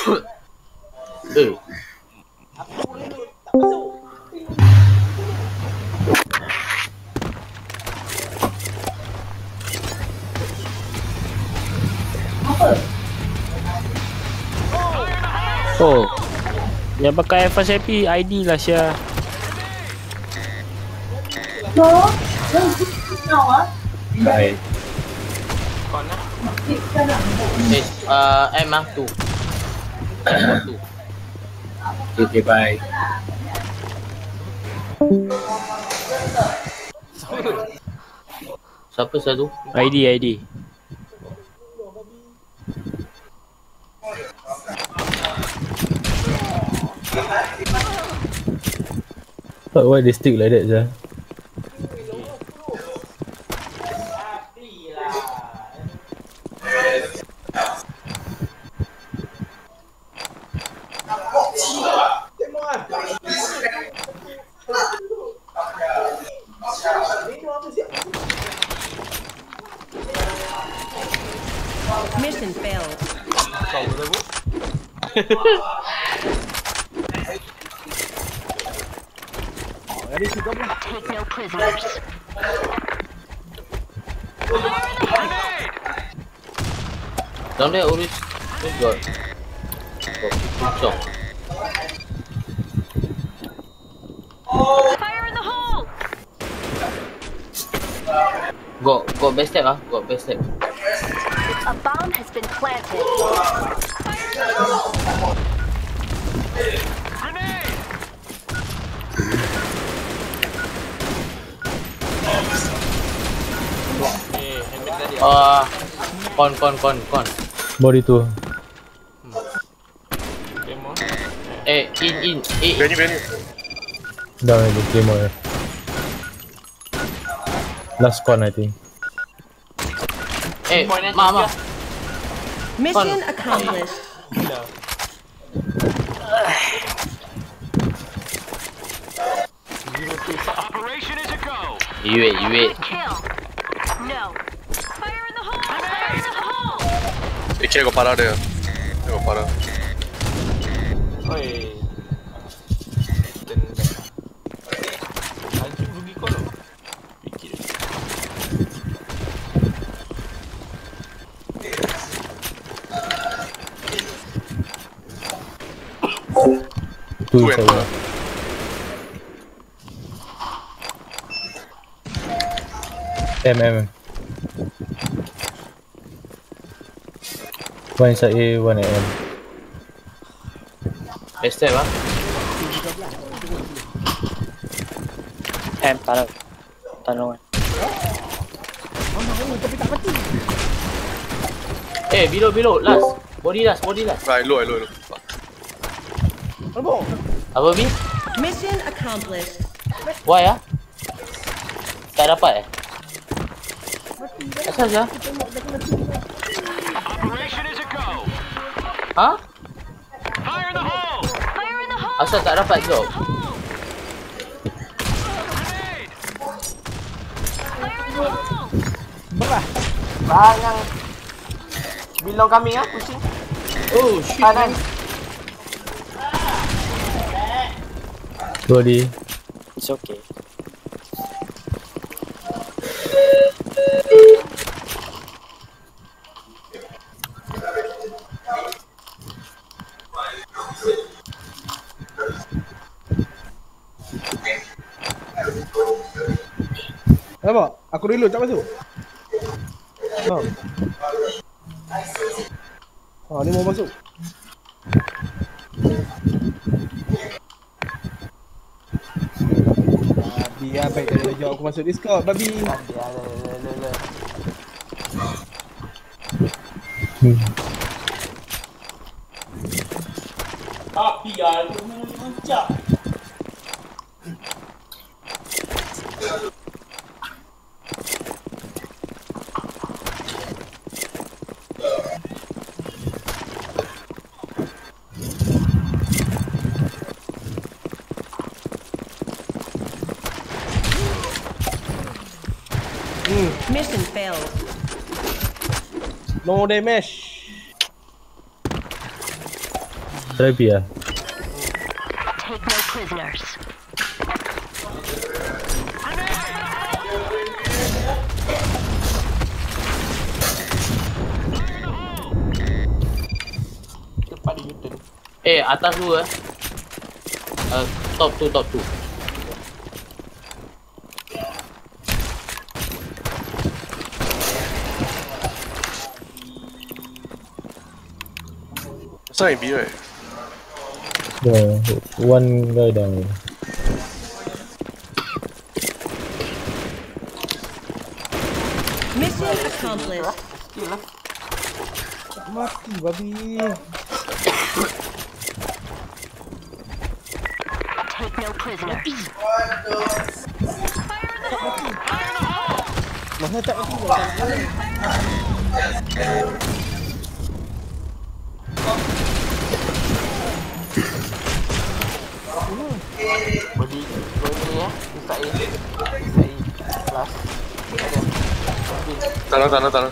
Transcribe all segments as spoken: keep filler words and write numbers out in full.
Eh. Oh, yang pakai F S Happy I D lah Syah. No, no, no, ah. Baik. Kau nak? Eh, uh, M lah tu. tu. Okay, okay, bye. Siapa satu? I D, I D. But why they stick like that, Zah? Mission failed. Take no prisoners. Down there, Oris. Good God. Fire in the hole. Go, go, best step, ah, go, best step. A bomb has been planted. Fire in the hole. Ah, uh, kon kon kon kon. Body tu. Hmm. Eh, in in. Eh, berani berani. Dah ada game ya. Last con I think. Eh, mama. Mission accomplished. Operation is a go. You wait, you wait. No. Chego para área. Chego para. Oi. Tu é. M M. One inside A, one at M. Best step ah. M taruh. Taruh kan. Eh, below below last. Body last, body last. Right, low, low, low. Apa? Apa B? Mission accomplished. Why ah? Tak dapat eh? Asal je? Ha? Asal tak dapat job? Belah barang bilong kami ah, pusing. Oh shit. Kanan. Body. It's okay. Nampak? Aku reload tak masuk. Ha. Ha, ni mau masuk. Babi lah, baik tak ada jawab aku masuk Discord, babi. Babi lah, lah, lah, lah. Babi lah, aku mencap. Mission failed. No damage. Trebia. Take no prisoners. Eh, atas dua eh. Uh, top tu, top tu. Sorry, B, right? Yeah, one guy down. Mission accomplished. Mati, babi. Take no prisoners. Mana tak aku? Body body ya, bisa ini, bisa ini, kelas. Tanah, tanah, tanah.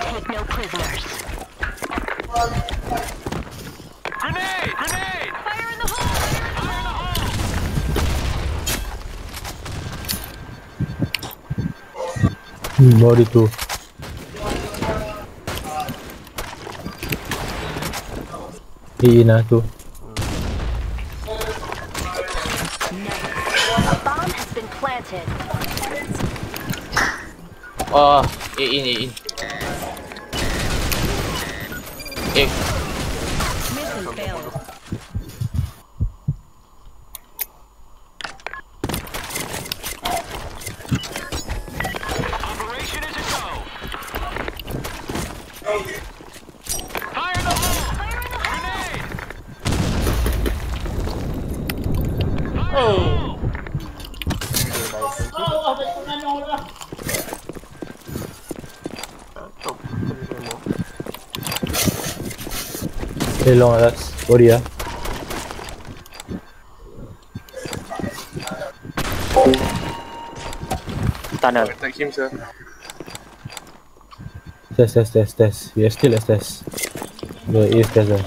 Take no prisoners. Grenade, grenade. Fire in the hole. Fire in the hole. Hmm, body tu. Irene tu. Oh, Irene, Irene. Eh. Hey, long atas. Body lah. Tunnel. Attack him, sir. Test, test, test, test. We are still at test. No, he is test lah.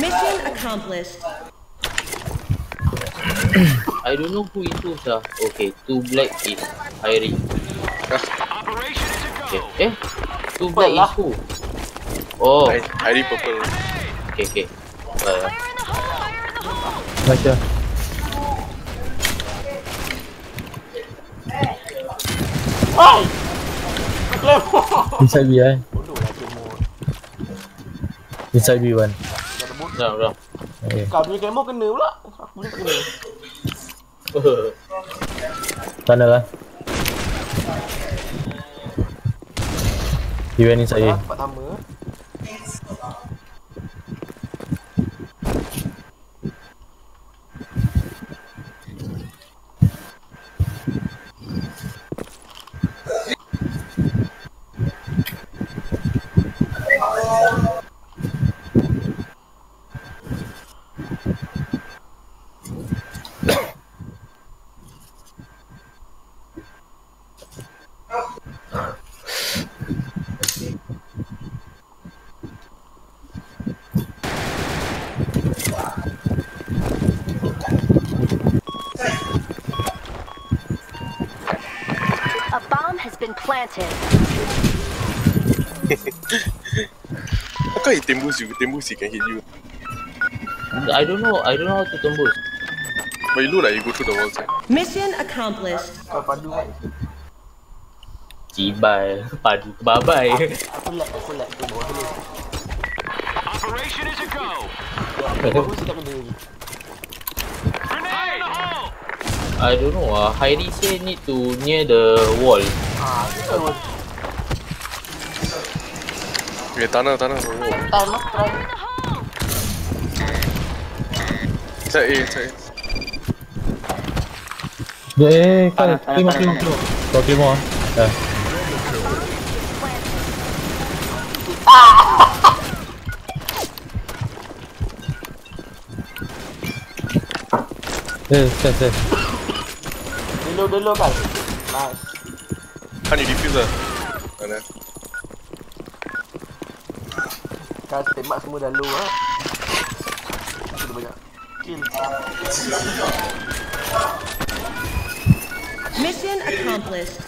Mission accomplished. I don't know who itu, sir. Okay, two black is Irene. Operation is a go. Eh? Tu black is who? Oh, Harry purple. Okay, okay. Uh, Baca. Oh! Inside B, eh? Inside B one. Dah, dah. Kau punya demo kena pula. Aku punya tak kena. Tunnel lah. He went inside A. Planted. How can he tembus you? Tembus he can hit you. I don't know. I don't know how to tembus. But you look like you go through the walls. Eh? Mission accomplished. Cibai, padu, bye bye. Operation is a go. I don't know. Uh, Heidi say need to near the wall. Okay, tunnel, tunnel. Tunnel, tunnel. Inside A, inside A. Eh, kan, tengok, tengok, tengok. Kau tengok lah. Dah. Yes, yes, yes. Reload, reload guys. Nice. Honey, diffuser. Mana? Guys, tembak semua dah low lah. Sudah banyak kill. Mission accomplished.